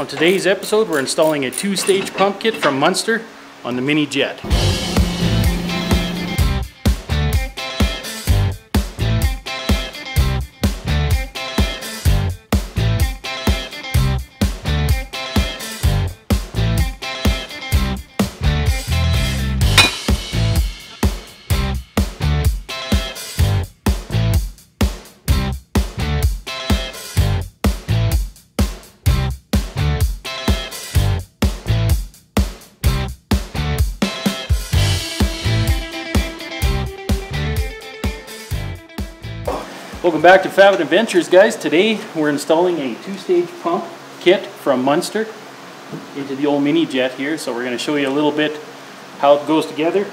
On today's episode, we're installing a two-stage pump kit from Munster on the Mini Jet. Welcome back to Fabbin Adventures, guys. Today we're installing a two-stage pump kit from Munster into the old Mini Jet here. So we're going to show you a little bit how it goes together,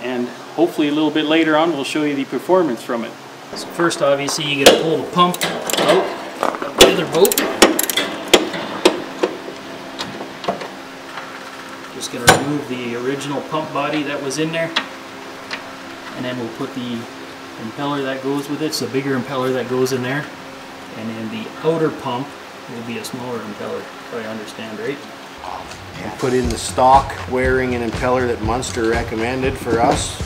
and hopefully a little bit later on we'll show you the performance from it. So first, obviously, you got to pull the pump out of the other boat. Just going to remove the original pump body that was in there, and then we'll put the impeller that goes with it, so the bigger impeller that goes in there, and then the outer pump will be a smaller impeller, so I understand, right? And put in the stock wiring and impeller that Munster recommended for us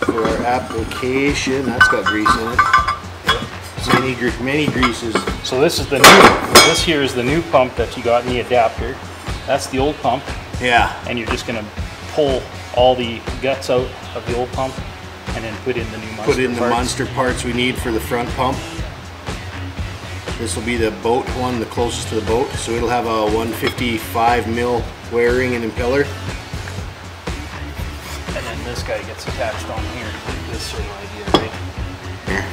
for our application. That's got grease in it. Yep. Many greases. So this is the new, this here is the new pump that you got in the adapter. That's the old pump. Yeah. And you're just gonna pull all the guts out of the old pump and then put in the new Munster parts. Put in the Munster parts we need for the front pump. This will be the boat one, the closest to the boat. So it'll have a 155 mil wiring and impeller. And then this guy gets attached on here. This sort of idea, right? Here.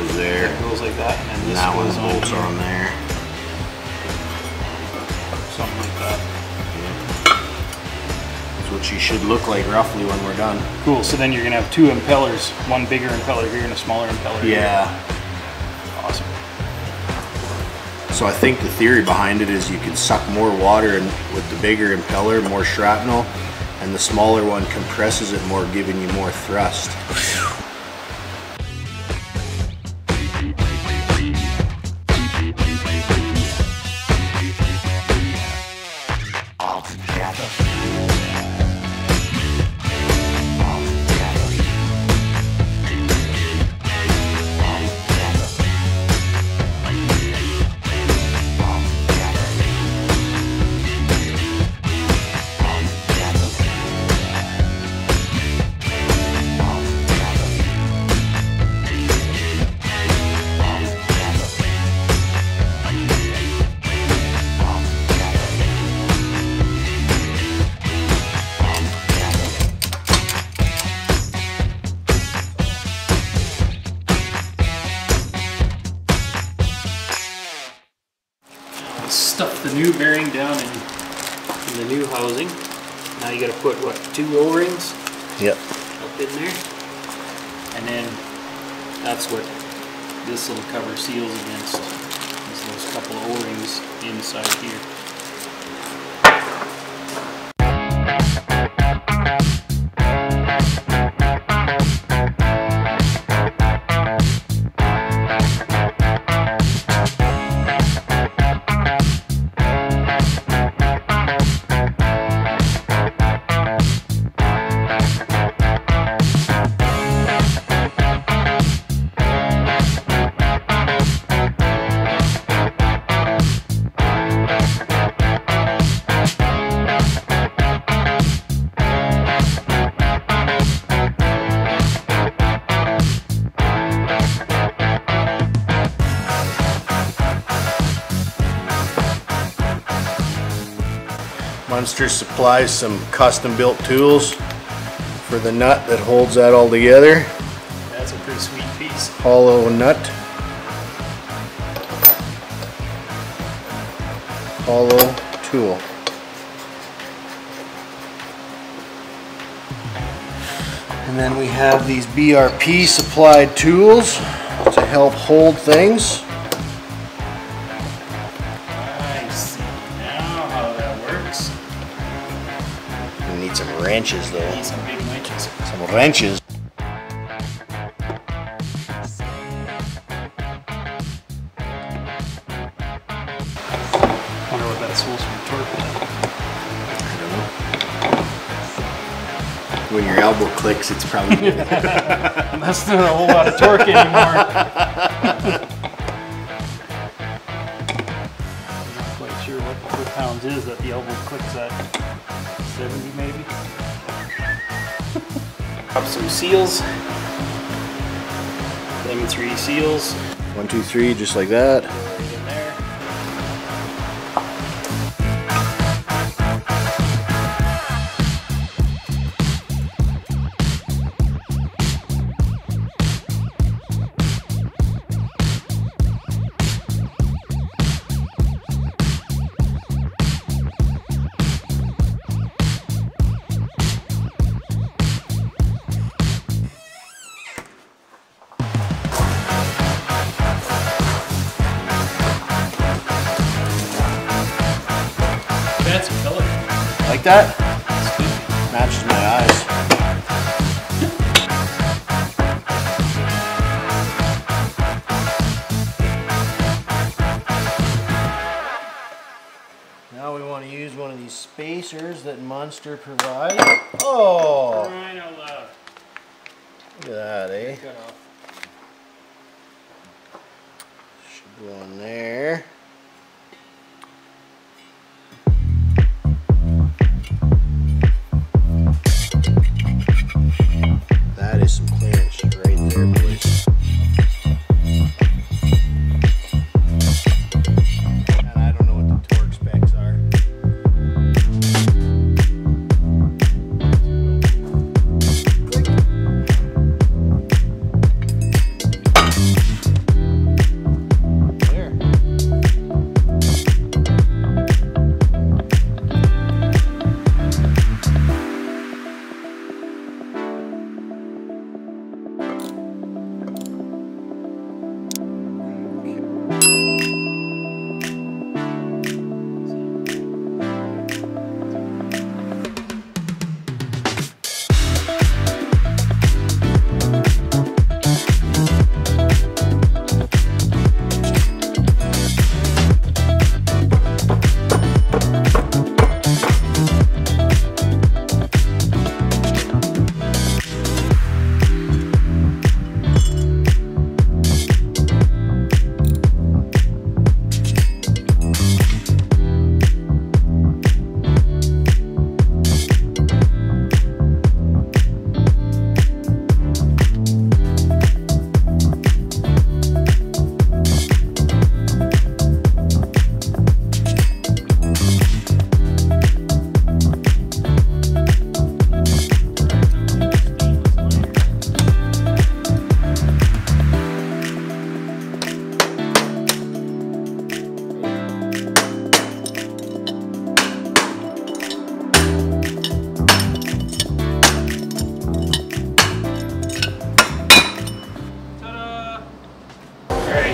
Goes there. It goes like that. And this that goes one bolts on there. Something like that. Which you should look like roughly when we're done. Cool, so then you're gonna have two impellers, one bigger impeller here and a smaller impeller here. Yeah. Awesome. So I think the theory behind it is you can suck more water in with the bigger impeller, more shrapnel, and the smaller one compresses it more, giving you more thrust. Stuff the new bearing down in the new housing. Now you got to put, what, 2 O-rings? Yep. Up in there. And then that's what this little cover seals against, is those couple of O-rings inside here. Munster supplies some custom-built tools for the nut that holds that all together. That's a pretty sweet piece. Hollow nut. Hollow tool. And then we have these BRP supplied tools to help hold things. Need some wrenches though. Need some big wrenches. Some wrenches. source from tarpon. I don't know. When your elbow clicks, it's probably that's not a whole lot of torque anymore. Pounds is that the elbow clicks at 70 maybe. Pop some seals. Lemon 3 seals. 1, 2, 3, just like that. Right in there. Like that? Matches my eyes. Now we want to use one of these spacers that Monster provides. Oh! Look at that, eh? Should go in there.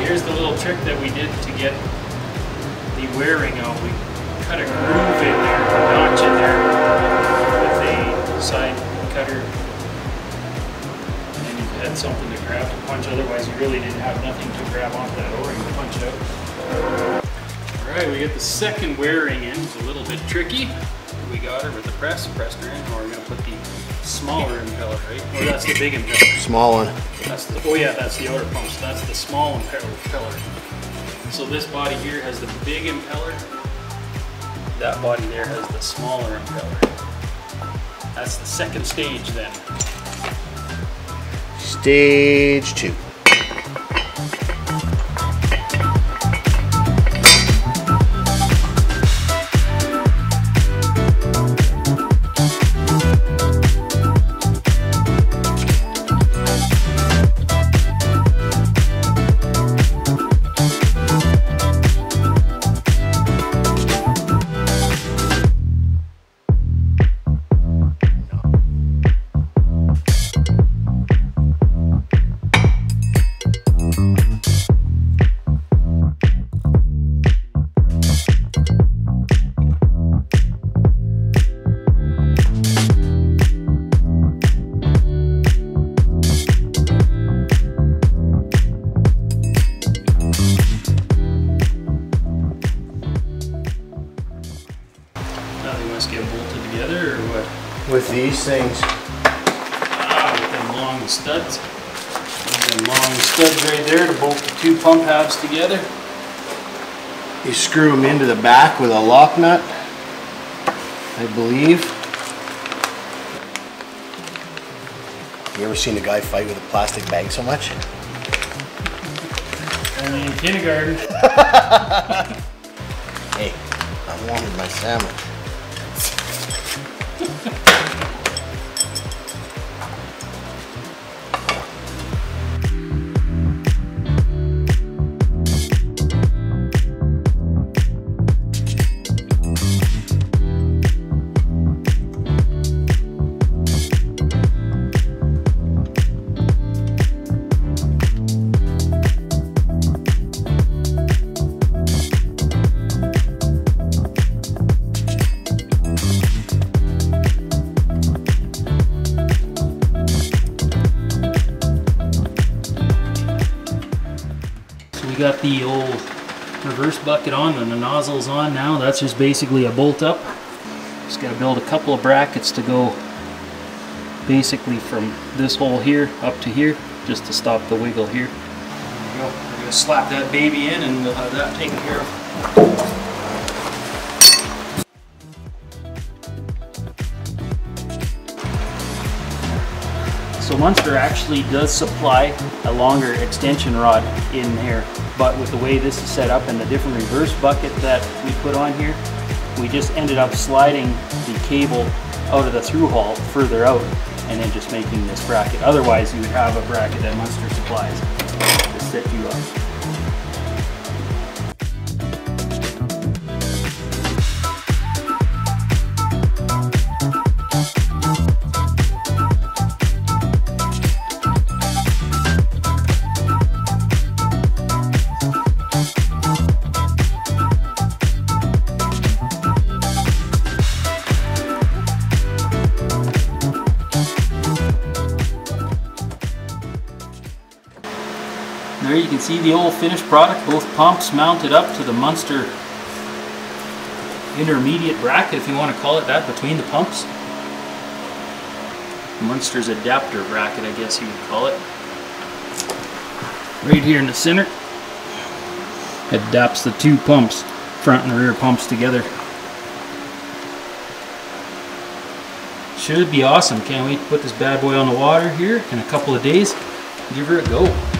Here's the little trick that we did to get the wearing out. We cut a groove in there, a notch in there with a side cutter, and you had something to grab to punch. Otherwise, you really didn't have nothing to grab onto that O-ring to punch out. All right, we get the second wearing in. It's a little bit tricky. We got her with the press, pressed her in, and we're gonna put the smaller impeller, right? Oh, that's the big impeller. Small one. That's the, oh yeah, that's the outer pump, so that's the small impeller. So this body here has the big impeller. That body there has the smaller impeller. That's the second stage then. Stage 2. with these things. With them long studs. Them long studs right there to bolt the two pump halves together. You screw them into the back with a lock nut, I believe. You ever seen a guy fight with a plastic bag so much? Only in kindergarten. Hey, I wanted my sandwich. Got the old reverse bucket on and the nozzle's on now. That's just basically a bolt up. Just got to build a couple of brackets to go basically from this hole here up to here just to stop the wiggle here. There we go. We're going to slap that baby in and we'll have that taken care of. So Munster actually does supply a longer extension rod in here, but with the way this is set up and the different reverse bucket that we put on here, we just ended up sliding the cable out of the through haul further out and then just making this bracket. Otherwise you would have a bracket that Munster supplies to set you up. There you can see the old finished product, both pumps mounted up to the Munster intermediate bracket, if you want to call it that, between the pumps. Munster's adapter bracket, I guess you would call it. Right here in the center, adapts the two pumps, front and rear pumps together. Should be awesome. Can't wait to put this bad boy on the water here in a couple of days. Give her a go.